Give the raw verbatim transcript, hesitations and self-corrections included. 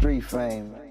Streetfame.